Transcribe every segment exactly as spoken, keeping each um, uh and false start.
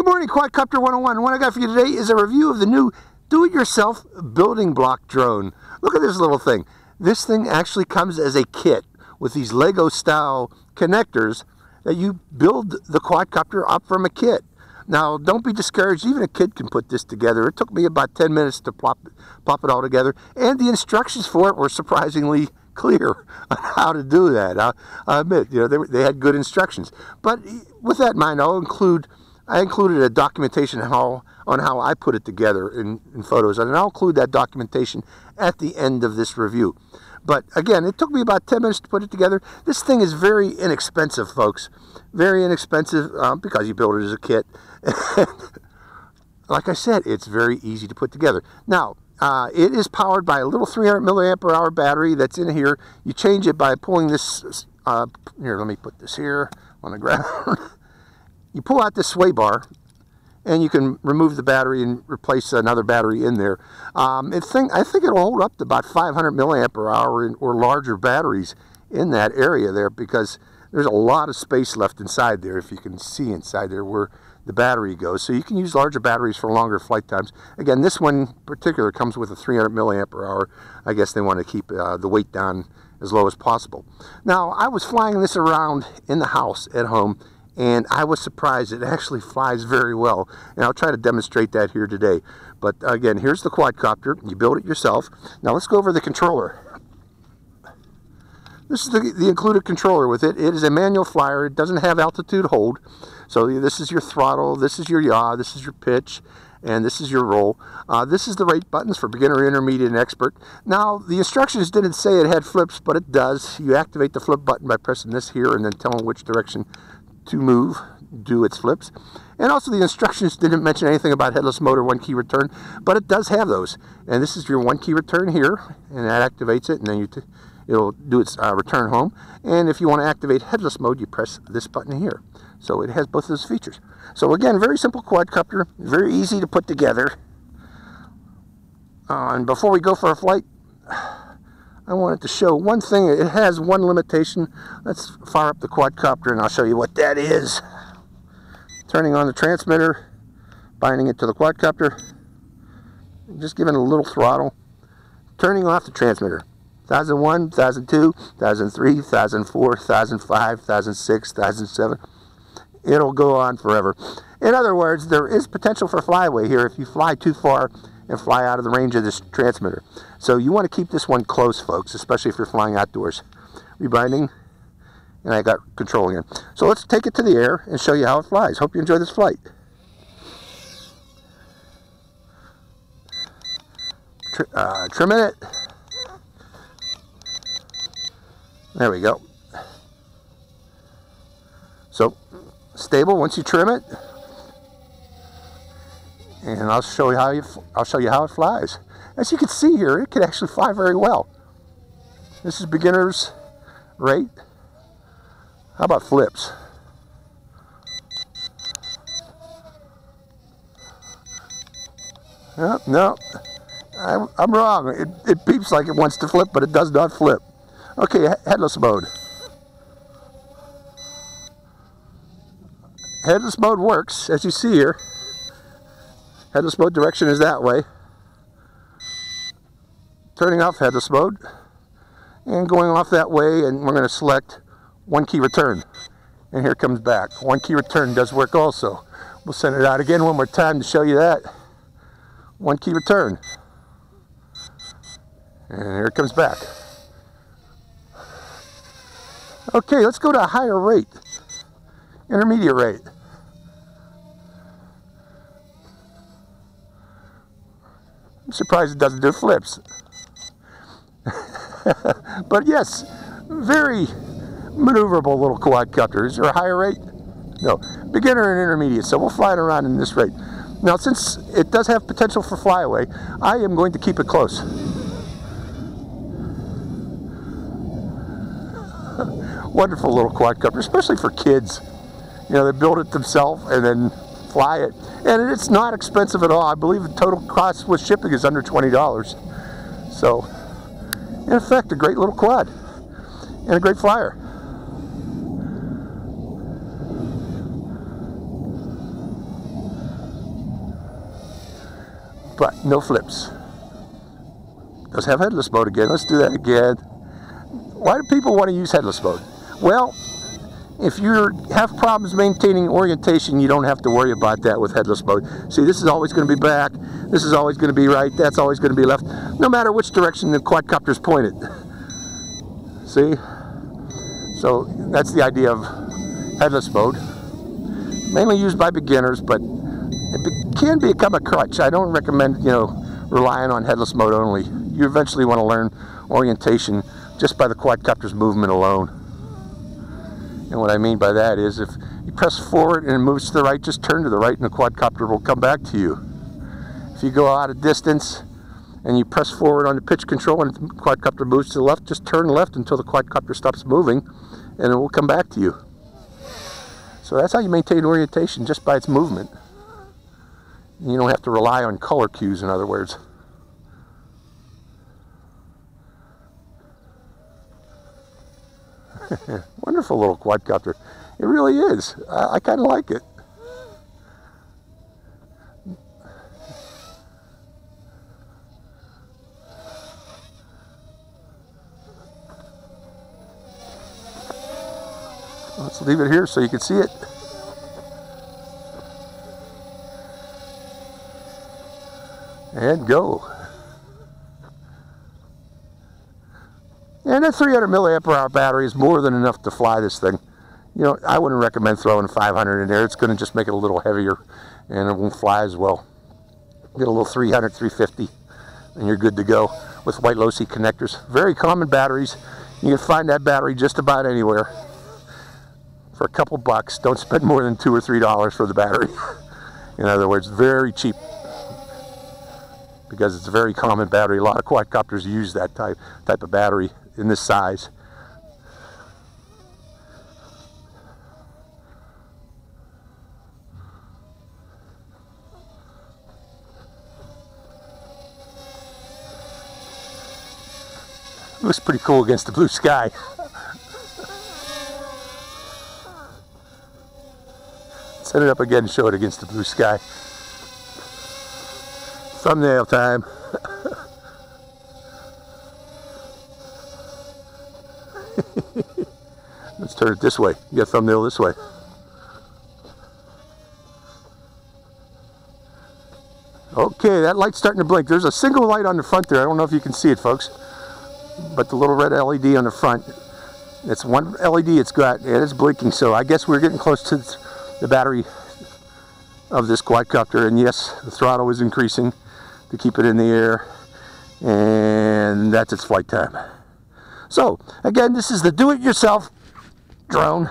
Good morning, Quadcopter one oh one. What I got for you today is a review of the new do-it-yourself building block drone. Look at this little thing. This thing actually comes as a kit with these Lego-style connectors that you build the quadcopter up from a kit. Now, don't be discouraged. Even a kid can put this together. It took me about ten minutes to plop, pop it all together, and the instructions for it were surprisingly clear on how to do that. I, I admit, you know, they, they had good instructions. But with that in mind, I'll include, I included a documentation how, on how I put it together in, in photos, and I'll include that documentation at the end of this review. But again, it took me about ten minutes to put it together. This thing is very inexpensive, folks. Very inexpensive um, because you build it as a kit. Like I said, it's very easy to put together. Now, Uh, it is powered by a little three hundred milliamp hour battery that's in here. You change it by pulling this, uh, here, let me put this here on the ground. You pull out this sway bar, and you can remove the battery and replace another battery in there. Um, it think, I think it'll hold up to about five hundred milliamp hour in, or larger batteries in that area there, because there's a lot of space left inside there, if you can see inside there where the battery goes. So you can use larger batteries for longer flight times. Again, this one in particular comes with a three hundred milliamp hour. I guess they want to keep uh, the weight down as low as possible. Now, I was flying this around in the house at home, and I was surprised it actually flies very well. And I'll try to demonstrate that here today. But again, here's the quadcopter. You build it yourself. Now let's go over the controller. This is the, the included controller with it. It is a manual flyer. It doesn't have altitude hold. So this is your throttle, this is your yaw, this is your pitch, and this is your roll. Uh, this is the right buttons for beginner, intermediate, and expert. Now, the instructions didn't say it had flips, but it does. You activate the flip button by pressing this here and then telling which direction to move, do its flips. And also the instructions didn't mention anything about headless mode or one key return, but it does have those. And this is your one key return here, and that activates it, and then you... T It'll do its uh, return home. And if you want to activate headless mode, you press this button here. So it has both those features. So again, very simple quadcopter, very easy to put together. Uh, and before we go for a flight, I wanted to show one thing. It has one limitation. Let's fire up the quadcopter and I'll show you what that is. Turning on the transmitter, binding it to the quadcopter, just giving it a little throttle, turning off the transmitter. one thousand one, one thousand two, one thousand three, one thousand four, one thousand five, one thousand six, one thousand seven. It'll go on forever. In other words, there is potential for flyaway here if you fly too far and fly out of the range of this transmitter. So you want to keep this one close, folks, especially if you're flying outdoors. Rebinding, and I got control again. So let's take it to the air and show you how it flies. Hope you enjoy this flight. Tr uh, trim it. There we go. So, stable once you trim it, and I'll show you how you I'll show you how it flies. As you can see here, it can actually fly very well. This is beginner's rate. How about flips? No, no, I, I'm wrong. It, it beeps like it wants to flip, but it does not flip. Okay, headless mode. Headless mode works, as you see here. Headless mode direction is that way. Turning off headless mode and going off that way, and we're going to select one key return. And here it comes back. One key return does work also. We'll send it out again one more time to show you that. One key return. And here it comes back. Okay, let's go to a higher rate, intermediate rate. I'm surprised it doesn't do flips. But yes, very maneuverable little quadcopter. Is there a higher rate? No, beginner and intermediate, so we'll fly it around in this rate. Now, since it does have potential for flyaway, I am going to keep it close. Wonderful little quadcopter, especially for kids. You know, they build it themselves and then fly it. And it's not expensive at all. I believe the total cost with shipping is under twenty dollars. So, in effect, a great little quad and a great flyer. but no flips. Does have headless mode again. Let's do that again. Why do people want to use headless mode? Well, if you have problems maintaining orientation, you don't have to worry about that with headless mode. See, this is always going to be back, this is always going to be right, that's always going to be left, no matter which direction the quadcopter's pointed. See? So that's the idea of headless mode. Mainly used by beginners, but it can become a crutch. I don't recommend, you know, relying on headless mode only. You eventually want to learn orientation just by the quadcopter's movement alone. And what I mean by that is if you press forward and it moves to the right, just turn to the right and the quadcopter will come back to you. If you go out a distance and you press forward on the pitch control and the quadcopter moves to the left, just turn left until the quadcopter stops moving and it will come back to you. So that's how you maintain orientation, just by its movement. You don't have to rely on color cues, in other words. Wonderful little quadcopter. It really is. I, I kind of like it. Let's leave it here so you can see it. And go. And that three hundred milliamp hour battery is more than enough to fly this thing. You know, I wouldn't recommend throwing five hundred in there. It's going to just make it a little heavier and it won't fly as well. Get a little three hundred, three fifty and you're good to go with white LOSI connectors. Very common batteries. You can find that battery just about anywhere. For a couple bucks, don't spend more than two or three dollars for the battery. In other words, very cheap. Because it's a very common battery. A lot of quadcopters use that type, type of battery in this size. Looks pretty cool against the blue sky. Set it up again and show it against the blue sky. Thumbnail time. Let's turn it this way. You got a thumbnail this way. Okay, that light's starting to blink. There's a single light on the front there. I don't know if you can see it, folks. But the little red L E D on the front, it's one L E D it's got, and it's blinking. So I guess we're getting close to the battery of this quadcopter. And yes, the throttle is increasing to keep it in the air, and that's its flight time. So again, this is the do-it-yourself drone.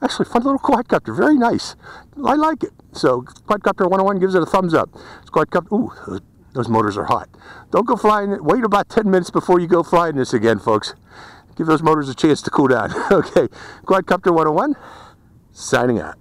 Actually, fun little quadcopter, very nice. I like it. So Quadcopter one oh one gives it a thumbs up. It's quadcopter. Ooh, those motors are hot. Don't go flying it. Wait about ten minutes before you go flying this again, folks. Give those motors a chance to cool down. Okay, Quadcopter one oh one, signing out.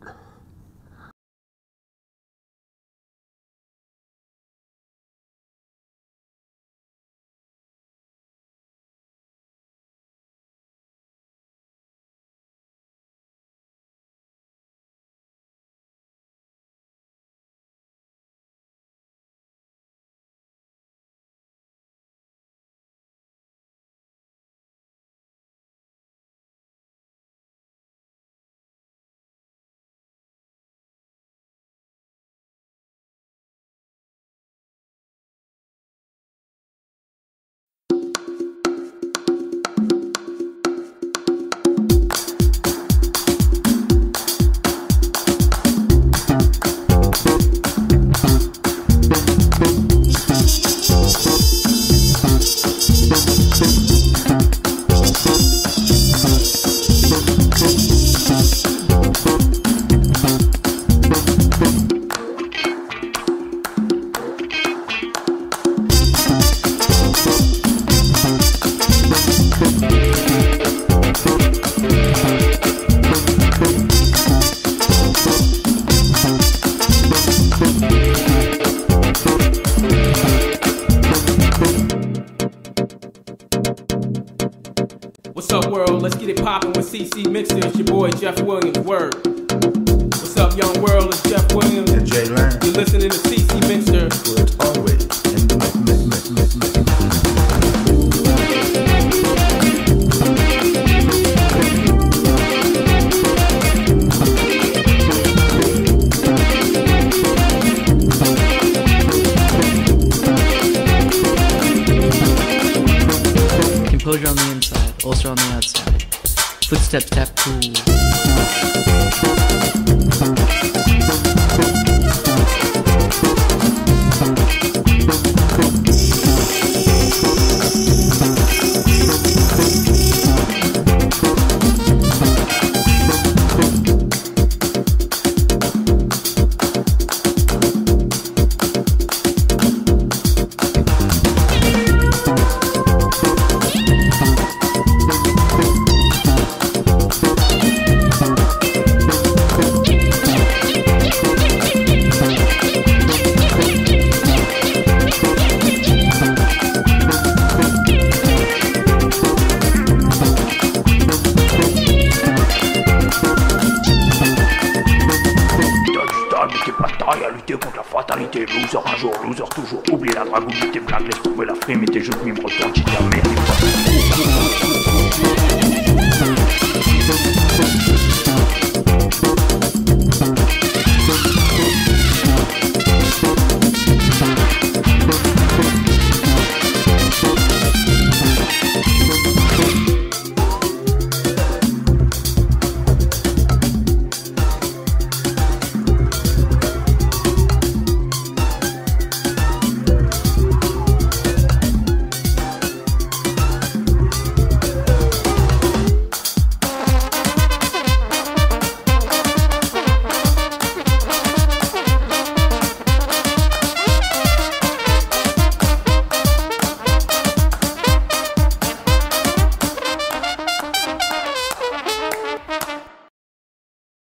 What's up, world? Let's get it poppin' with C C Mixer. It's your boy Jeff Williams. Word. What's up, young world? It's Jeff Williams. And Jay Lang. You're listening to C C Mixer. step step two. Contre la fatalité, loser un jour, loser toujours. Oublie la dragoune de tes blagues, laisse tomber la frime et tes jeux de mime, ressens, j'y t'amène.